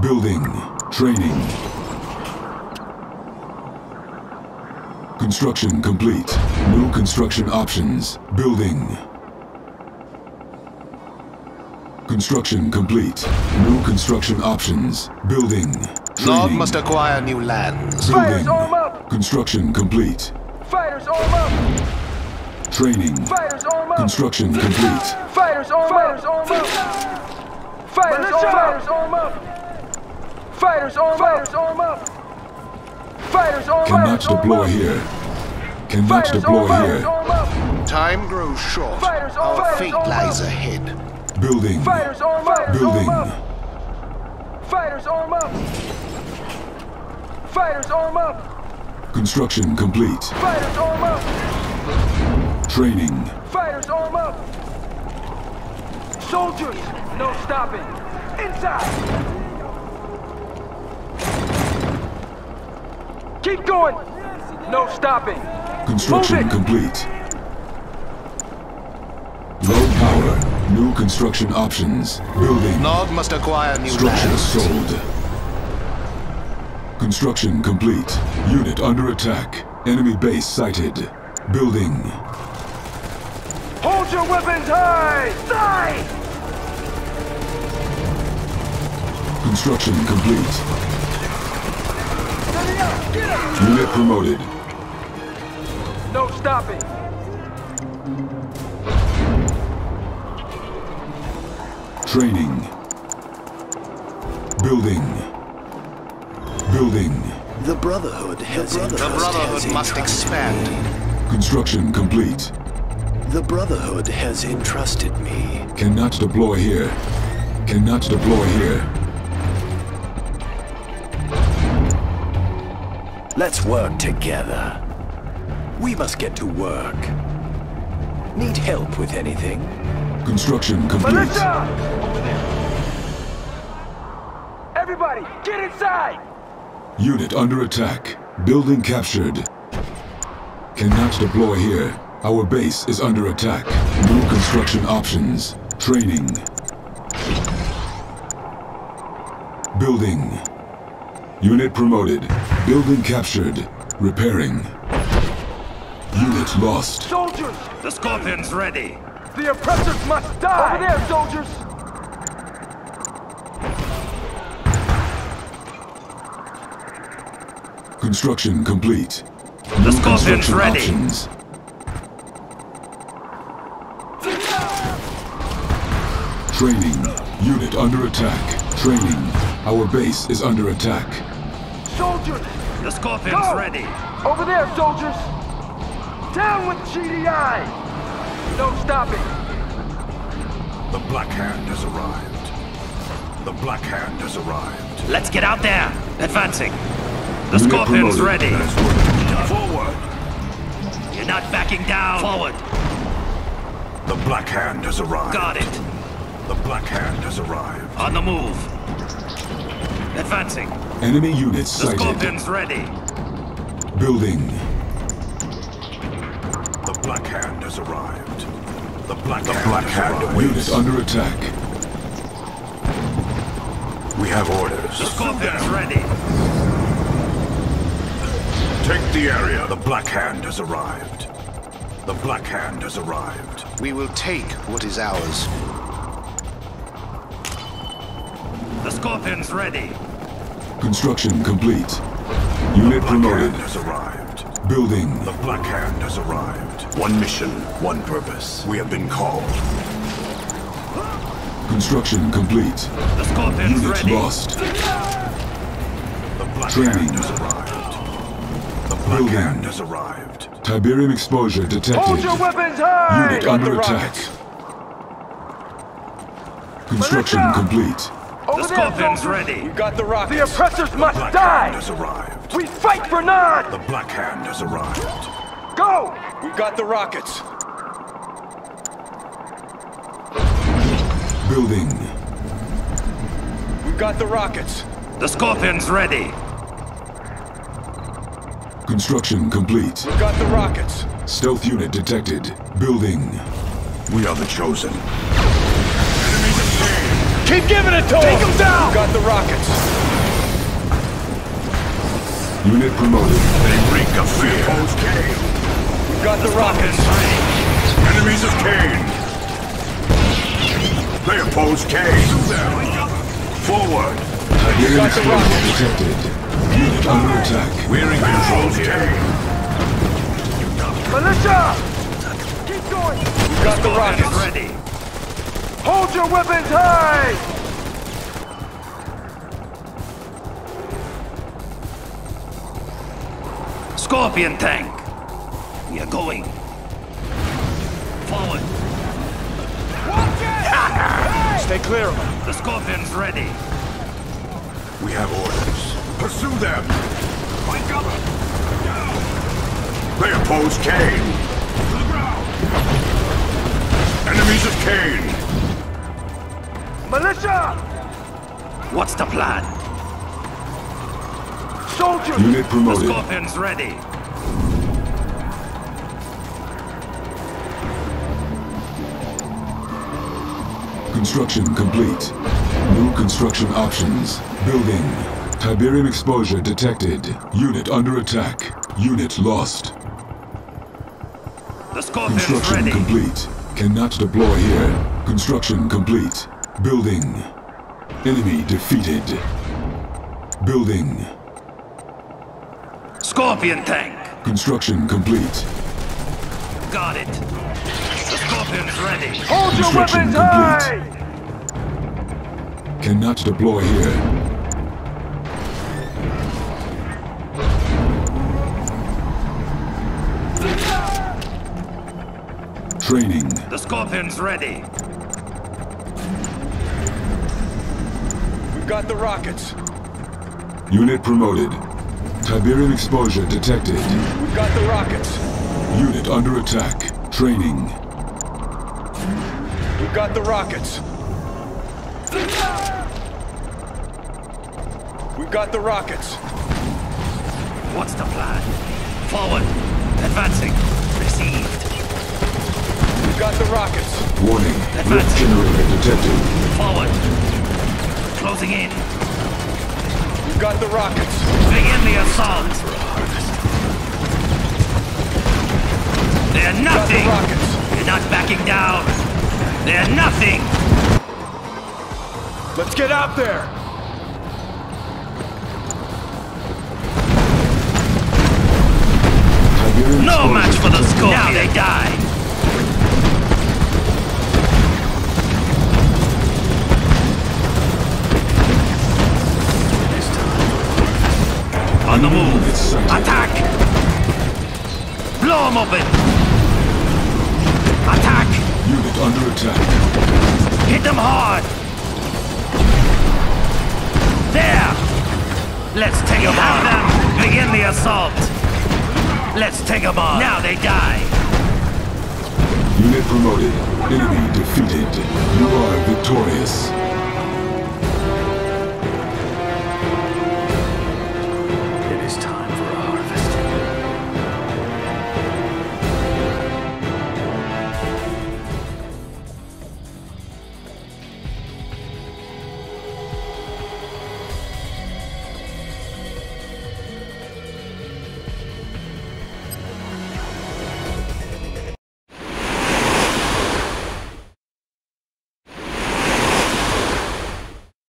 Building. Training. Construction complete. New construction options. Building. Construction complete. New construction options. Building. Training. Nod must acquire new lands. Building. Fighters, arm up! Construction complete. Fighters, arm up! Training. Fighters, arm up! Construction complete. Fighters, arm up! Fighters, arm up! Fighters, arm up! Fighters, arm up! Fighters, arm up! Cannot deploy here. Cannot deploy here. Time grows short. Our fate lies ahead. Building. Fighters, arm up! Building. Fighters, arm up! Fighters, arm up! Construction complete. Fighters, arm up! Training. Fighters, arm up! Soldiers, no stopping! Inside! Keep going! No stopping! Construction complete. Low power. New construction options. Building. Nod must acquire new structures sold. Construction complete. Unit under attack. Enemy base sighted. Building. Hold your weapons high! Die! Construction complete. Get up. Unit promoted. No stopping. Training. Building. Building. The Brotherhood has The Brotherhood must expand. Construction complete. The Brotherhood has entrusted me. Cannot deploy here. Cannot deploy here. Let's work together. We must get to work. Need help with anything? Construction complete. Melissa! Everybody, get inside! Unit under attack. Building captured. Cannot deploy here. Our base is under attack. New construction options. Training. Building. Unit promoted. Building captured. Repairing. Unit lost. Soldiers! The Scorpion's ready! The oppressors must die! Over there, soldiers! Construction complete. The Scorpion's ready. Options. Training. Unit under attack. Training. Our base is under attack. Soldiers! The Scorpion's ready. Over there, soldiers! Down with GDI! No stopping. The Black Hand has arrived. The Black Hand has arrived. Let's get out there! Advancing! The Scorpion's ready. Forward. You're not backing down. Forward. The Black Hand has arrived. Got it. The Black Hand has arrived. On the move. Advancing. Enemy units sighted. The Scorpion's ready. Building. The Black Hand has arrived. The Black Hand units under attack. We have orders. The Scorpion's ready. Take the area. The Black Hand has arrived. The Black Hand has arrived. We will take what is ours. The Scorpion's ready. Construction complete. Unit promoted. Has arrived. Building. The Black Hand has arrived. One mission, one purpose. We have been called. Construction complete. The Scorpion's ready. Unit lost. The Black Hand has arrived. Building. Black Hand has arrived. Tiberium exposure detected. Hold your weapons high! Unit under attack. Construction complete. The Scorpion's ready. You got the rockets. The oppressors must die! The Black Hand has arrived. We fight for Nod! The Black Hand has arrived. Go! We got the rockets. Building. We got the rockets. The Scorpion's ready. Construction complete. We got the rockets. Stealth unit detected. Building. We are the chosen. Enemies of Kane. Keep giving it to him! Take him down! You got the rockets. Unit promoted. They reek of fear. Oppose Kane. You got the rockets. Enemies of Kane. They oppose Kane. Forward. You got the rockets. Detected. Unit under attack. We're in control here. Militia! Keep going! You got the rockets. Ready. Hold your weapons high! Scorpion tank! We are going. Forward. Watch it! Stay clear of them. The Scorpion's ready. We have orders. Pursue them! Find cover! They oppose Kane! To the ground! Enemies of Kane! Militia! What's the plan? Soldiers! Unit promoted. The Scorpion's ready. Construction complete. New construction options. Building. Tiberium exposure detected. Unit under attack. Unit lost. The Scorpion's ready. Construction complete. Cannot deploy here. Construction complete. Building. Enemy defeated. Building. Scorpion tank. Construction complete. Got it. The Scorpion's ready. Hold your weapons high! Cannot deploy here. Training. The Scorpion's ready. Got the rockets. Unit promoted. Tiberium exposure detected. We've got the rockets. Unit under attack. Training. We've got the rockets. We've got the rockets. What's the plan? Forward. Advancing. Received. We've got the rockets. Warning. Lift generator detected. Forward. Closing in. You got the rockets. Begin the assault. They're nothing. Got the rockets. You're not backing down. They're nothing. Let's get out there. No match for the Scorpion. Now they die. On the move! Attack! Blow them open! Attack! Unit under attack. Hit them hard! There! Let's take them on! Begin the assault! Let's take them on! Now they die! Unit promoted. Enemy defeated. You are victorious.